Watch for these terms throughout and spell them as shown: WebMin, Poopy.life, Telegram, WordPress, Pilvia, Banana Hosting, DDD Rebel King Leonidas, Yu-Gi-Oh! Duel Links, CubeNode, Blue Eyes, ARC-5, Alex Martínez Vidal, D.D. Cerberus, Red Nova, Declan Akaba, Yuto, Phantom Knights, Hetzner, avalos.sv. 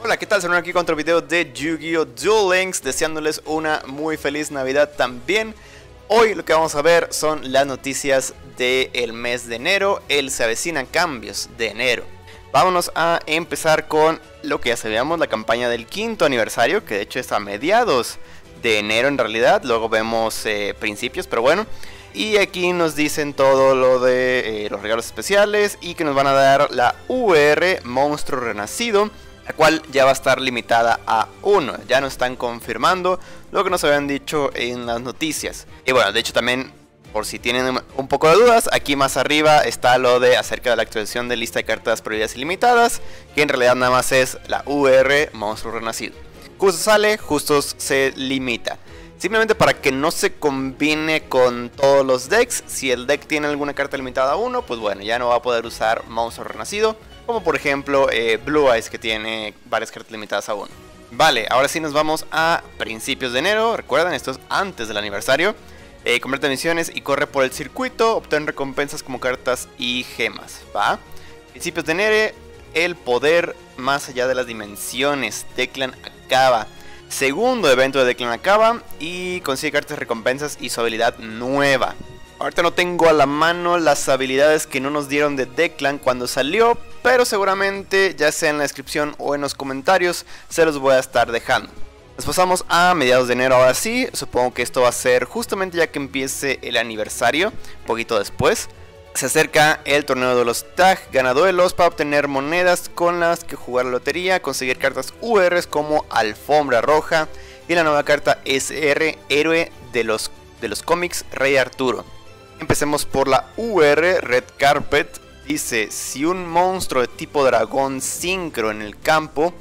Hola, ¿qué tal? Son aquí con otro video de Yu-Gi-Oh! Duel Links, deseándoles una muy feliz Navidad también. Hoy lo que vamos a ver son las noticias del mes de enero, se avecinan cambios de enero. Vámonos a empezar con lo que ya sabíamos, la campaña del quinto aniversario, que de hecho está a mediados de enero en realidad, luego vemos principios, pero bueno. Y aquí nos dicen todo lo de los regalos especiales y que nos van a dar la UR Monstruo Renacido, la cual ya va a estar limitada a 1, ya nos están confirmando lo que nos habían dicho en las noticias. Y bueno, de hecho también, por si tienen un poco de dudas, aquí más arriba está lo de acerca de la actualización de lista de cartas prohibidas ilimitadas, que en realidad nada más es la UR Monstruo Renacido. Justo sale, justo se limita. Simplemente para que no se combine con todos los decks, si el deck tiene alguna carta limitada a 1, pues bueno, ya no va a poder usar Monstruo Renacido. Como por ejemplo Blue Eyes, que tiene varias cartas limitadas aún. Vale, ahora sí nos vamos a principios de enero. Recuerden, esto es antes del aniversario. Completa misiones y corre por el circuito. Obtén recompensas como cartas y gemas. ¿Va? Principios de enero. El poder más allá de las dimensiones. Declan Akaba. Segundo evento de Declan Akaba. Y consigue cartas, recompensas y su habilidad nueva. Ahorita no tengo a la mano las habilidades que no nos dieron de Declan cuando salió, pero seguramente ya sea en la descripción o en los comentarios se los voy a estar dejando. Nos pasamos a mediados de enero ahora sí, supongo que esto va a ser justamente ya que empiece el aniversario, un poquito después. Se acerca el torneo de los tag, gana duelos para obtener monedas con las que jugar la lotería, conseguir cartas URs como Alfombra Roja y la nueva carta SR, Héroe de los cómics Rey Arturo. Empecemos por la UR Red Carpet. Dice, si un monstruo de tipo dragón sincro en el campo,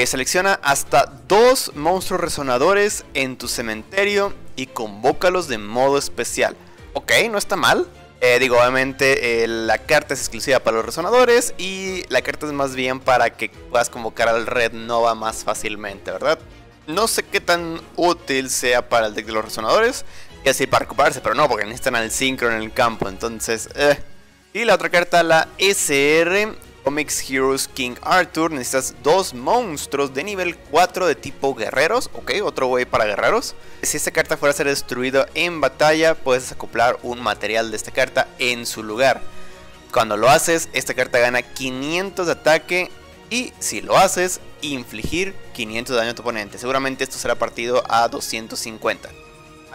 selecciona hasta 2 monstruos resonadores en tu cementerio y convócalos de modo especial. Ok, no está mal. Digo, obviamente la carta es exclusiva para los resonadores y la carta es más bien para que puedas convocar al Red Nova más fácilmente, ¿verdad? No sé qué tan útil sea para el deck de los resonadores. Y así para recuperarse, pero no, porque necesitan al sincro en el campo, entonces... Y la otra carta, la SR, Comics Heroes King Arthur. Necesitas 2 monstruos de nivel 4 de tipo guerreros. Ok, otro güey para guerreros. Si esta carta fuera a ser destruida en batalla, puedes acoplar un material de esta carta en su lugar. Cuando lo haces, esta carta gana 500 de ataque. Y si lo haces, infligir 500 de daño a tu oponente. Seguramente esto será partido a 250.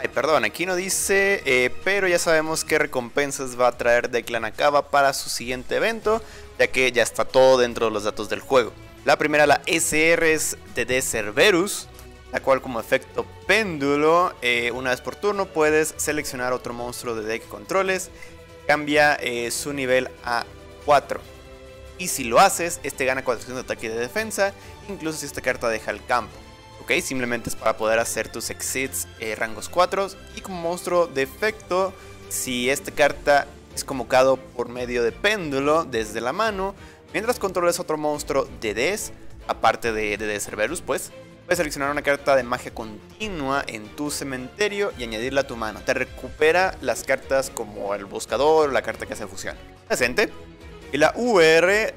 Ay, perdón, aquí no dice, pero ya sabemos qué recompensas va a traer Declan Akaba para su siguiente evento, ya que ya está todo dentro de los datos del juego. La primera, la SR, es D.D. Cerberus, la cual como efecto péndulo, una vez por turno puedes seleccionar otro monstruo de deck que controles, cambia su nivel a 4. Y si lo haces, este gana 400 de ataque y de defensa, incluso si esta carta deja el campo. Okay, simplemente es para poder hacer tus exits rangos 4. Y como monstruo de efecto, si esta carta es convocado por medio de péndulo desde la mano, mientras controles otro monstruo de DDs, aparte de DD Cerberus, pues puedes seleccionar una carta de magia continua en tu cementerio y añadirla a tu mano. Te recupera las cartas como el buscador o la carta que hace fusión. Decente. Y la UR de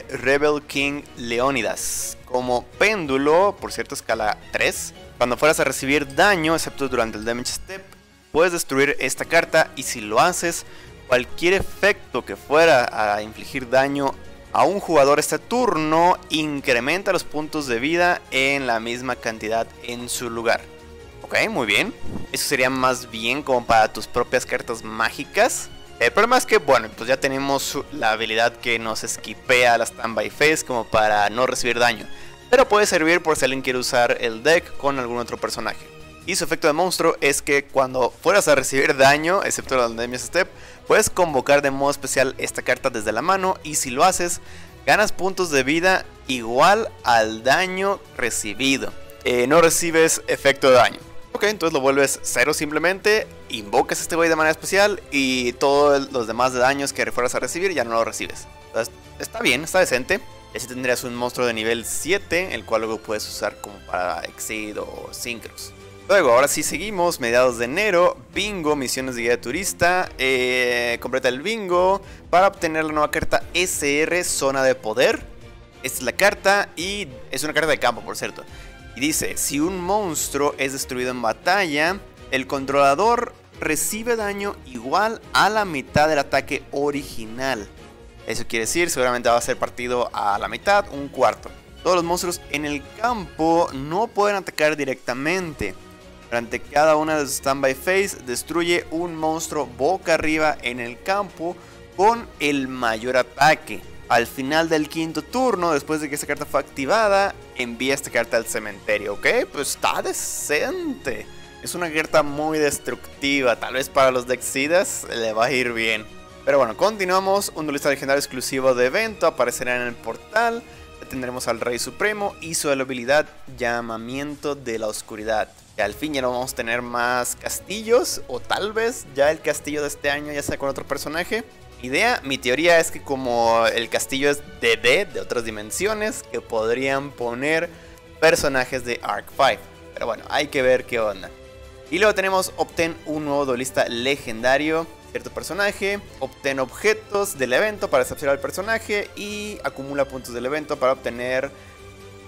DDD Rebel King Leonidas. Como péndulo, por cierto, escala 3. Cuando fueras a recibir daño, excepto durante el damage step, puedes destruir esta carta. Y si lo haces, cualquier efecto que fuera a infligir daño a un jugador este turno, incrementa los puntos de vida en la misma cantidad en su lugar. Ok, muy bien. Eso sería más bien como para tus propias cartas mágicas. El problema es que, bueno, pues ya tenemos la habilidad que nos esquipea la standby phase como para no recibir daño. Pero puede servir por si alguien quiere usar el deck con algún otro personaje. Y su efecto de monstruo es que cuando fueras a recibir daño, excepto el damage step, puedes convocar de modo especial esta carta desde la mano. Y si lo haces, ganas puntos de vida igual al daño recibido. No recibes efecto de daño. Ok, entonces lo vuelves 0 simplemente, invocas a este güey de manera especial y todos los demás daños que fueras a recibir ya no los recibes. Entonces está bien, está decente. Y así tendrías un monstruo de nivel 7, el cual luego puedes usar como para exceed o sincros. Luego, ahora sí seguimos, mediados de enero, bingo, misiones de guía de turista, completa el bingo para obtener la nueva carta SR Zona de Poder. Esta es la carta y es una carta de campo, por cierto. Y dice, si un monstruo es destruido en batalla, el controlador recibe daño igual a la mitad del ataque original. Eso quiere decir, seguramente va a ser partido a la mitad, un cuarto. Todos los monstruos en el campo no pueden atacar directamente. Durante cada una de sus standby phase, destruye un monstruo boca arriba en el campo con el mayor ataque. Al final del quinto turno, después de que esta carta fue activada, envía esta carta al cementerio, ¿ok? Pues está decente. Es una carta muy destructiva, tal vez para los decksidas le va a ir bien. Pero bueno, continuamos. Un duelista legendario exclusivo de evento aparecerá en el portal. Tendremos al Rey Supremo y su habilidad Llamamiento de la Oscuridad. Y al fin ya no vamos a tener más castillos, o tal vez ya el castillo de este año ya sea con otro personaje. Idea, mi teoría es que como el castillo es DD de otras dimensiones, que podrían poner personajes de ARC-5. Pero bueno, hay que ver qué onda. Y luego tenemos, obtén un nuevo duelista legendario, cierto personaje, obtén objetos del evento para desaparecer al personaje y acumula puntos del evento para obtener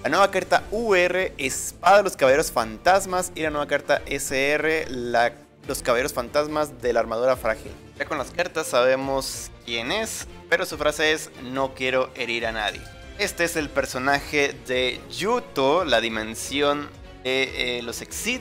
la nueva carta UR, Espada de los Caballeros Fantasmas, y la nueva carta SR, los Caballeros Fantasmas de la Armadura Frágil. Ya con las cartas sabemos quién es, pero su frase es, no quiero herir a nadie. Este es el personaje de Yuto, la dimensión de los Exit.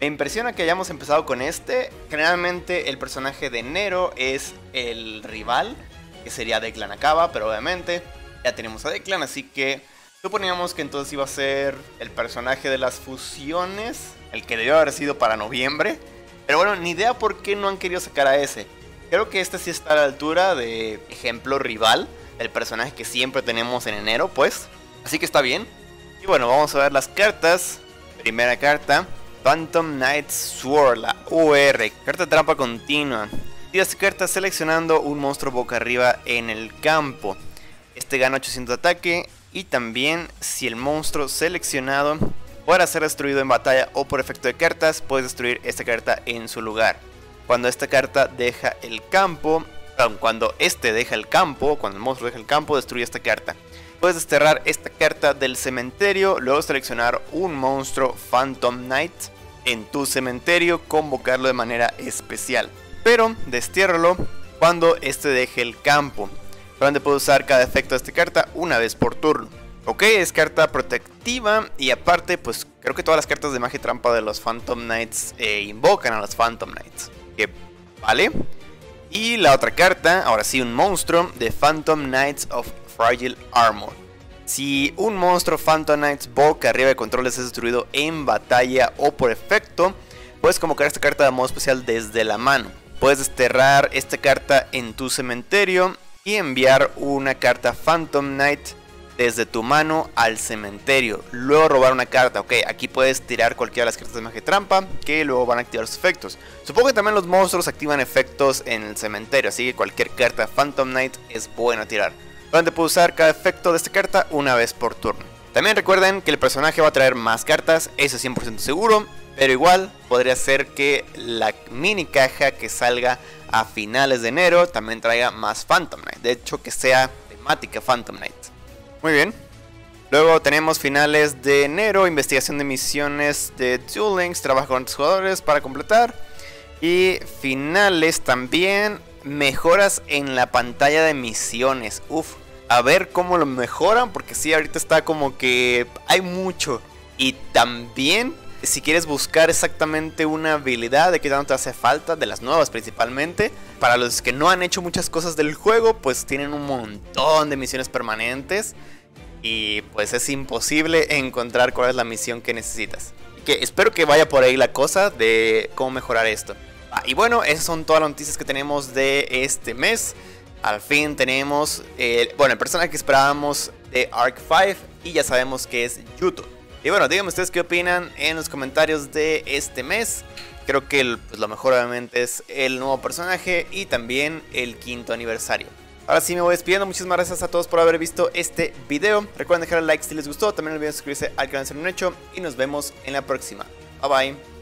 Me impresiona que hayamos empezado con este. Generalmente el personaje de enero es el rival, que sería Declan Akaba, pero obviamente ya tenemos a Declan, así que suponíamos que entonces iba a ser el personaje de las fusiones, el que debió haber sido para noviembre. Pero bueno, ni idea por qué no han querido sacar a ese. Creo que este sí está a la altura de ejemplo rival, el personaje que siempre tenemos en enero, pues. Así que está bien. Y bueno, vamos a ver las cartas. Primera carta, Phantom Knights Sword, la UR, carta trampa continua. Tira esta carta seleccionando un monstruo boca arriba en el campo. Este gana 800 de ataque y también si el monstruo seleccionado podrá ser destruido en batalla o por efecto de cartas, puedes destruir esta carta en su lugar. Cuando esta carta deja el campo, perdón, cuando este deja el campo, cuando el monstruo deja el campo, destruye esta carta. Puedes desterrar esta carta del cementerio, luego seleccionar un monstruo Phantom Knight en tu cementerio, convocarlo de manera especial. Pero destiérralo cuando este deje el campo. Solamente puedes usar cada efecto de esta carta una vez por turno. Ok, es carta protectiva y aparte pues creo que todas las cartas de magia y trampa de los Phantom Knights invocan a los Phantom Knights. Que vale. Y la otra carta, ahora sí, un monstruo de Phantom Knights of Fragile Armor. Si un monstruo Phantom Knights boca arriba de controles es destruido en batalla o por efecto, puedes convocar esta carta de modo especial desde la mano. Puedes desterrar esta carta en tu cementerio y enviar una carta Phantom Knight desde tu mano al cementerio, luego robar una carta. Ok, aquí puedes tirar cualquiera de las cartas de magia trampa que luego van a activar sus efectos. Supongo que también los monstruos activan efectos en el cementerio, así que cualquier carta Phantom Knight es buena tirar. Solamente puedes usar cada efecto de esta carta una vez por turno. También recuerden que el personaje va a traer más cartas, eso es 100% seguro, pero igual podría ser que la mini caja que salga a finales de enero también traiga más Phantom Knight, de hecho que sea temática Phantom Knight. Muy bien. Luego tenemos finales de enero, investigación de misiones de Duel Links, trabajo con los jugadores para completar. Y finales también, mejoras en la pantalla de misiones. Uf, a ver cómo lo mejoran, porque sí, ahorita está como que hay mucho. Y también, si quieres buscar exactamente una habilidad de que tanto te hace falta, de las nuevas principalmente, para los que no han hecho muchas cosas del juego, pues tienen un montón de misiones permanentes y pues es imposible encontrar cuál es la misión que necesitas. Así que espero que vaya por ahí la cosa de cómo mejorar esto. Y bueno, esas son todas las noticias que tenemos de este mes. Al fin tenemos, bueno, el personaje que esperábamos de ARC-5 y ya sabemos que es Yuto. Y bueno, díganme ustedes qué opinan en los comentarios de este mes. Creo que pues lo mejor obviamente es el nuevo personaje y también el quinto aniversario. Ahora sí me voy despidiendo, muchísimas gracias a todos por haber visto este video. Recuerden dejar el like si les gustó, también no olviden suscribirse al canal si no lo han hecho y nos vemos en la próxima. Bye bye.